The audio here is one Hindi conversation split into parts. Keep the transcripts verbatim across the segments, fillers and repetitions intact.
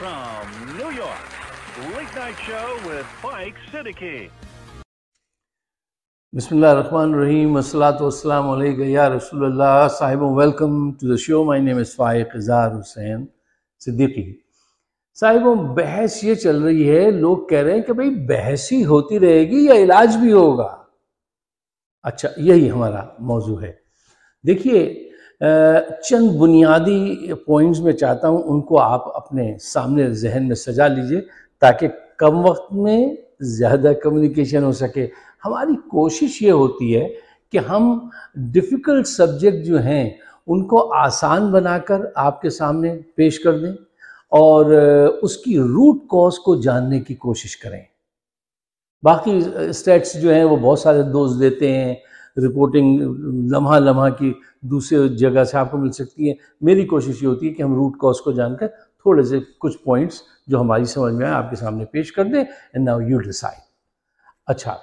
from New York, Late Night Show with Faiq Siddiqi. Bismillahirrahmanirrahim. Assalatu wassalamu alayka ya Rasulullah. Sahib, welcome to the show. My name is Faiq Azhar Siddiqui. Sahib, बहस ये चल रही है, लोग कह रहे हैं कि भाई बहस ही होती रहेगी या इलाज भी होगा? अच्छा, यही हमारा मौजू है। देखिए, चंद बुनियादी पॉइंट्स में चाहता हूँ उनको आप अपने सामने जहन में सजा लीजिए ताकि कम वक्त में ज़्यादा कम्युनिकेशन हो सके। हमारी कोशिश ये होती है कि हम डिफ़िकल्ट सब्जेक्ट जो हैं उनको आसान बनाकर आपके सामने पेश कर दें और उसकी रूट कॉज को जानने की कोशिश करें। बाकी स्टेट्स जो हैं वो बहुत सारे दोस्त देते हैं, रिपोर्टिंग लम्हा लम्हा की दूसरे जगह से आपको मिल सकती है। मेरी कोशिश ये होती है कि हम रूट कॉज को जानकर थोड़े से कुछ पॉइंट्स जो हमारी समझ में आए आपके सामने पेश कर दें, एंड नाउ यू डिसाइड। अच्छा,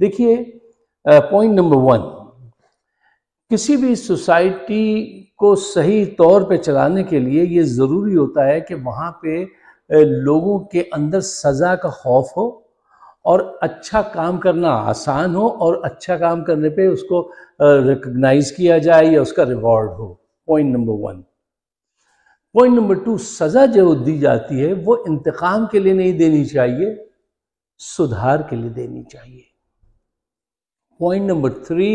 देखिए, पॉइंट नंबर वन, किसी भी सोसाइटी को सही तौर पे चलाने के लिए ये ज़रूरी होता है कि वहाँ पे लोगों के अंदर सज़ा का खौफ हो और अच्छा काम करना आसान हो और अच्छा काम करने पे उसको रिकग्नाइज किया जाए या उसका रिवॉर्ड हो। Point number one. Point number two, सज़ा जो दी जाती है वो इंतकाम के लिए नहीं देनी चाहिए, सुधार के लिए देनी चाहिए। पॉइंट नंबर थ्री,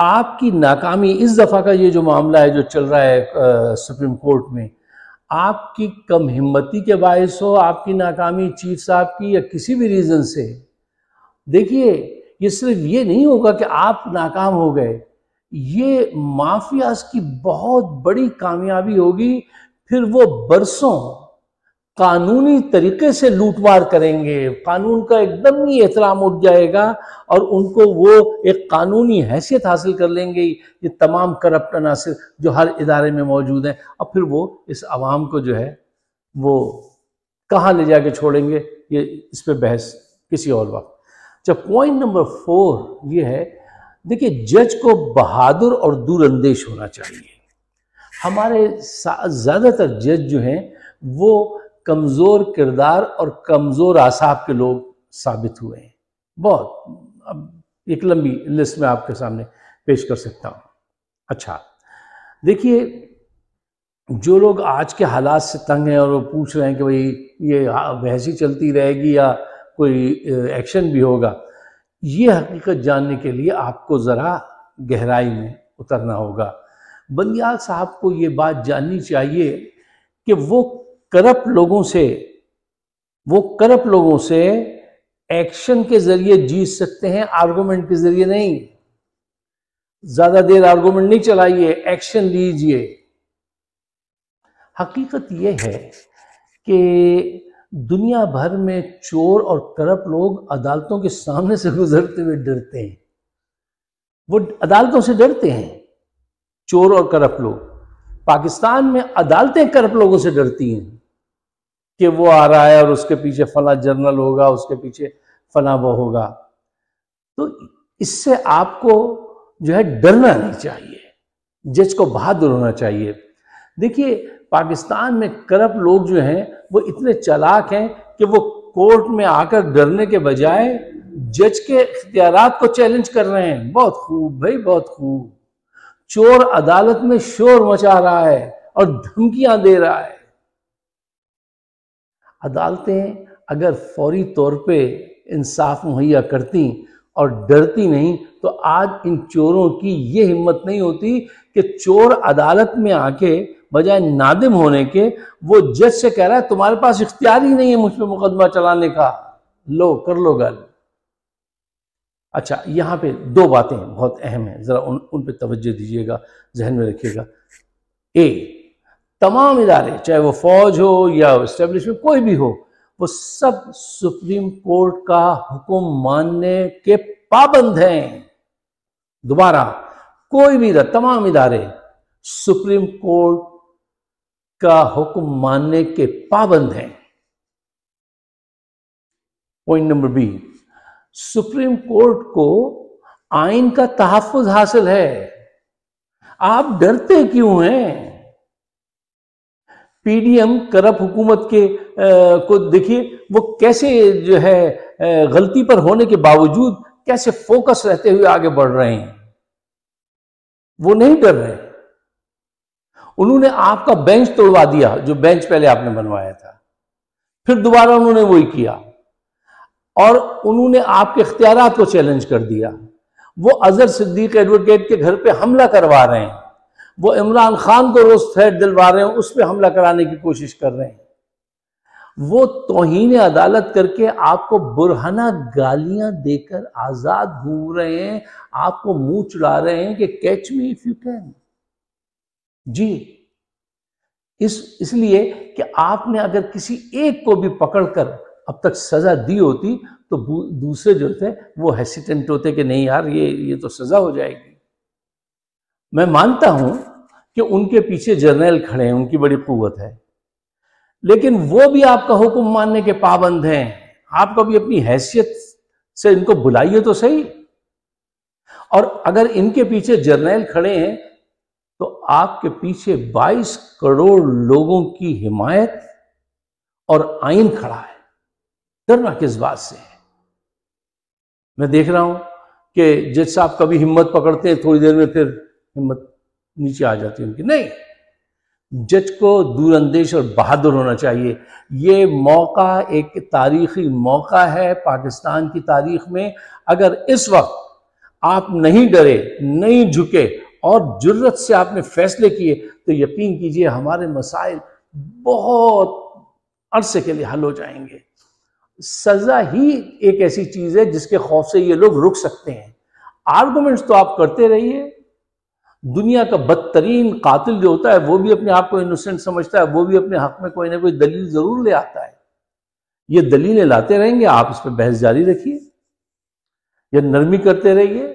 आपकी नाकामी, इस दफ़ा का ये जो मामला है जो चल रहा है आ, सुप्रीम कोर्ट में, आपकी कम हिम्मती के बायस हो, आपकी नाकामी चीफ साहब की या किसी भी रीज़न से। देखिए, ये सिर्फ ये नहीं होगा कि आप नाकाम हो गए, ये माफियाज की बहुत बड़ी कामयाबी होगी। फिर वो बरसों कानूनी तरीके से लूटमार करेंगे, कानून का एकदम ही एहतराम उठ जाएगा और उनको वो एक कानूनी हैसियत हासिल कर लेंगे, ये तमाम करप्ट अनासर जो हर इदारे में मौजूद हैं। अब फिर वो इस आवाम को जो है वो कहाँ ले जाके छोड़ेंगे, ये इस पर बहस किसी और वक्त। जब पॉइंट नंबर फोर ये है, देखिए, जज को बहादुर और दूरअंदेश होना चाहिए। हमारे ज़्यादातर जज जो हैं वो कमज़ोर किरदार और कमज़ोर आसाब के लोग साबित हुए हैं। बहुत, अब एक लंबी लिस्ट में आपके सामने पेश कर सकता हूँ। अच्छा, देखिए, जो लोग आज के हालात से तंग हैं और वो पूछ रहे हैं कि भाई ये बहस ही चलती रहेगी या कोई एक्शन भी होगा, ये हकीकत जानने के लिए आपको ज़रा गहराई में उतरना होगा। बंदियाल साहब को ये बात जाननी चाहिए कि वो करप्ट लोगों से वो करप्ट लोगों से एक्शन के जरिए जीत सकते हैं, आर्गुमेंट के जरिए नहीं। ज्यादा देर आर्गुमेंट नहीं चलाइए, एक्शन लीजिए। हकीकत यह है कि दुनिया भर में चोर और करप्ट लोग अदालतों के सामने से गुजरते हुए डरते हैं। वो अदालतों से डरते हैं, चोर और करप्ट लोग। पाकिस्तान में अदालतें करप्ट लोगों से डरती हैं कि वो आ रहा है और उसके पीछे फला जर्नल होगा, उसके पीछे फला वो होगा। तो इससे आपको जो है डरना नहीं चाहिए, जज को बहादुर होना चाहिए। देखिए, पाकिस्तान में करप्ट लोग जो हैं वो इतने चालाक हैं कि वो कोर्ट में आकर डरने के बजाय जज के इख्तियारात को चैलेंज कर रहे हैं। बहुत खूब भाई, बहुत खूब। चोर अदालत में शोर मचा रहा है और धमकियां दे रहा है। अदालतें अगर फौरी तौर पे इंसाफ मुहैया करती और डरती नहीं तो आज इन चोरों की ये हिम्मत नहीं होती कि चोर अदालत में आके बजाय नादिम होने के वो जज से कह रहा है तुम्हारे पास इख्तियार ही नहीं है मुझ पर मुकदमा चलाने का, लो कर लो गल। अच्छा, यहाँ पे दो बातें बहुत अहम हैं, ज़रा उन उन पर तवज्जो दीजिएगा, जहन में रखिएगा। ए, तमाम इदारे, चाहे वो फौज हो या इस्टेब्लिशमेंट कोई भी हो, वो सब सुप्रीम कोर्ट का हुक्म मानने के पाबंद हैं। दोबारा, कोई भी तमाम इदारे सुप्रीम कोर्ट का हुक्म मानने के पाबंद हैं। Point number B, supreme court को आइन का तहफ़्फ़ुज़ हासिल है। आप डरते क्यों हैं? पीडीएम करप्ट हुकूमत के आ, को देखिए वो कैसे जो है गलती पर होने के बावजूद कैसे फोकस रहते हुए आगे बढ़ रहे हैं। वो नहीं डर रहे। उन्होंने आपका बेंच तोड़वा दिया जो बेंच पहले आपने बनवाया था, फिर दोबारा उन्होंने वही किया और उन्होंने आपके इख्तियारात को चैलेंज कर दिया। वो अजहर सिद्दीक एडवोकेट के घर पे हमला करवा रहे हैं, वो इमरान खान को रोज थ्रेट दिलवा रहे हैं, उस पर हमला कराने की कोशिश कर रहे हैं। वो तौहीन अदालत करके आपको बुरहाना गालियां देकर आजाद घूम रहे हैं, आपको मुंह चुला रहे हैं कि catch me if you can. जी इस इसलिए कि आपने अगर किसी एक को भी पकड़कर अब तक सजा दी होती तो दूसरे जो थे वो हेसिटेंट होते कि नहीं यार ये ये तो सजा हो जाएगी। मैं मानता हूं कि उनके पीछे जर्नल खड़े हैं, उनकी बड़ी कुव्वत है, लेकिन वो भी आपका हुक्म मानने के पाबंद हैं। आप कभी अपनी हैसियत से इनको बुलाइए तो सही। और अगर इनके पीछे जर्नल खड़े हैं तो आपके पीछे बाईस करोड़ लोगों की हिमायत और आइन खड़ा है। डरना किस बात से है? मैं देख रहा हूं कि जज साहब कभी हिम्मत पकड़ते हैं, थोड़ी देर में फिर हिम्मत नीचे आ जाती है उनकी। नहीं, जज को दूरअंदेश और बहादुर होना चाहिए। ये मौका एक तारीखी मौका है पाकिस्तान की तारीख में। अगर इस वक्त आप नहीं डरे, नहीं झुके और जुर्रत से आपने फैसले किए तो यकीन कीजिए हमारे मसाइल बहुत अरसे के लिए हल हो जाएंगे। सजा ही एक ऐसी चीज है जिसके खौफ से ये लोग रुक सकते हैं। आर्गुमेंट्स तो आप करते रहिए। दुनिया का बदतरीन कातिल जो होता है वो भी अपने आप को इनोसेंट समझता है, वो भी अपने हक में कोई ना कोई दलील जरूर ले आता है। ये दलीलें लाते रहेंगे, आप इस पर बहस जारी रखिए या नरमी करते रहिए।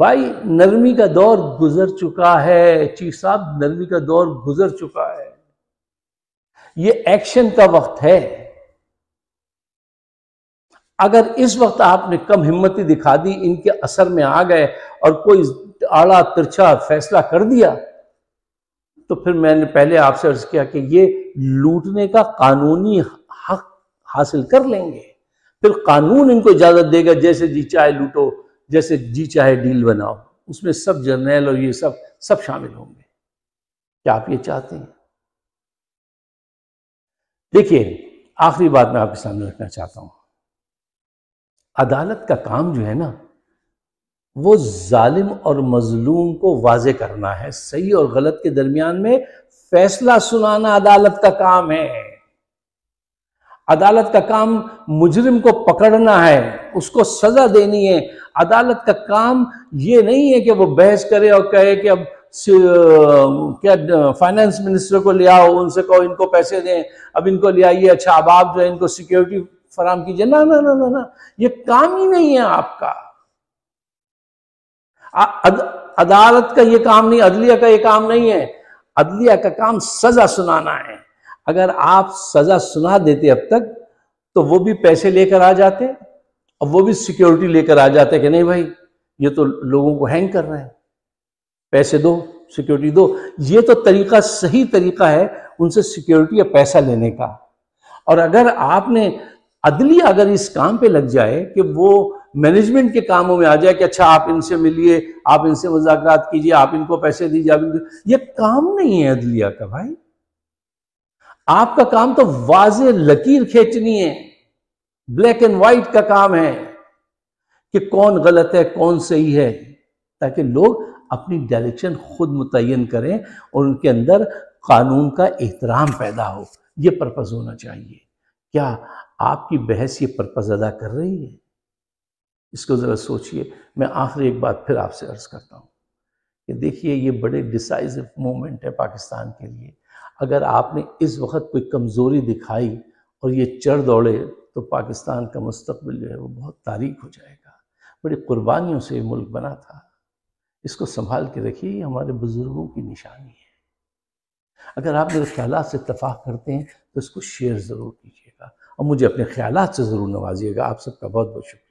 भाई नरमी का दौर गुजर चुका है चीफ साहब, नरमी का दौर गुजर चुका है। ये एक्शन का वक्त है। अगर इस वक्त आपने कम हिम्मती दिखा दी, इनके असर में आ गए और कोई आड़ा तिरछा फैसला कर दिया तो फिर मैंने पहले आपसे अर्ज किया कि ये लूटने का कानूनी हक हासिल कर लेंगे, फिर कानून इनको इजाजत देगा जैसे जी चाहे लूटो, जैसे जी चाहे डील बनाओ। उसमें सब जर्नल और ये सब सब शामिल होंगे। क्या आप ये चाहते हैं? देखिए आखिरी बात मैं आपके सामने रखना चाहता हूं। अदालत का काम जो है ना वो जालिम और मजलूम को वाजे करना है। सही और गलत के दरमियान में फैसला सुनाना अदालत का काम है। अदालत का काम मुजरिम को पकड़ना है, उसको सजा देनी है। अदालत का काम ये नहीं है कि वो बहस करे और कहे कि अब क्या फाइनेंस मिनिस्टर को ले आओ, उनसे कहो इनको पैसे दें, अब इनको ले आइए, अच्छा अब आप जो है इनको सिक्योरिटी फराहम कीजिए। ना ना ना ना ना, ये काम ही नहीं है आपका। आ, अद, अदालत का ये काम नहीं, अदलिया का ये काम नहीं है। अदलिया का काम सजा सुनाना है। अगर आप सजा सुना देते अब तक तो वो भी पैसे लेकर आ जाते और वो भी सिक्योरिटी लेकर आ जाते कि नहीं भाई ये तो लोगों को हैंग कर रहे हैं, पैसे दो सिक्योरिटी दो। ये तो तरीका सही तरीका है उनसे सिक्योरिटी या पैसा लेने का। और अगर आपने अदलिया अगर इस काम पे लग जाए कि वो मैनेजमेंट के कामों में आ जाए कि अच्छा आप इनसे मिलिए, आप इनसे मुज़ाकरात कीजिए, आप इनको पैसे दीजिए, आप इनको, ये काम नहीं है अदलिया का। भाई आपका काम तो वाज़े लकीर खींचनी है, ब्लैक एंड वाइट का काम है कि कौन गलत है कौन सही है, ताकि लोग अपनी डायरेक्शन खुद मुतय्यन करें और उनके अंदर कानून का एहतराम पैदा हो। यह पर्पज़ होना चाहिए। क्या आपकी बहस ये पर्पज़ अदा कर रही है? इसको ज़रा सोचिए। मैं आखिरी एक बात फिर आपसे अर्ज़ करता हूँ कि देखिए ये बड़े डिसाइसिव मोमेंट है पाकिस्तान के लिए। अगर आपने इस वक्त कोई कमज़ोरी दिखाई और ये चढ़ दौड़े तो पाकिस्तान का मुस्तकबिल जो है वो बहुत तारीक हो जाएगा। बड़ी कुर्बानियों से ये मुल्क बना था, इसको संभाल के रखिए। ये हमारे बुज़ुर्गों की निशानी है। अगर आप मेरे ख्यालात से इत्तफाक करते हैं तो इसको शेयर ज़रूर कीजिएगा और मुझे अपने ख्यालात से ज़रूर नवाजिएगा। आप सबका बहुत बहुत शुक्रिया।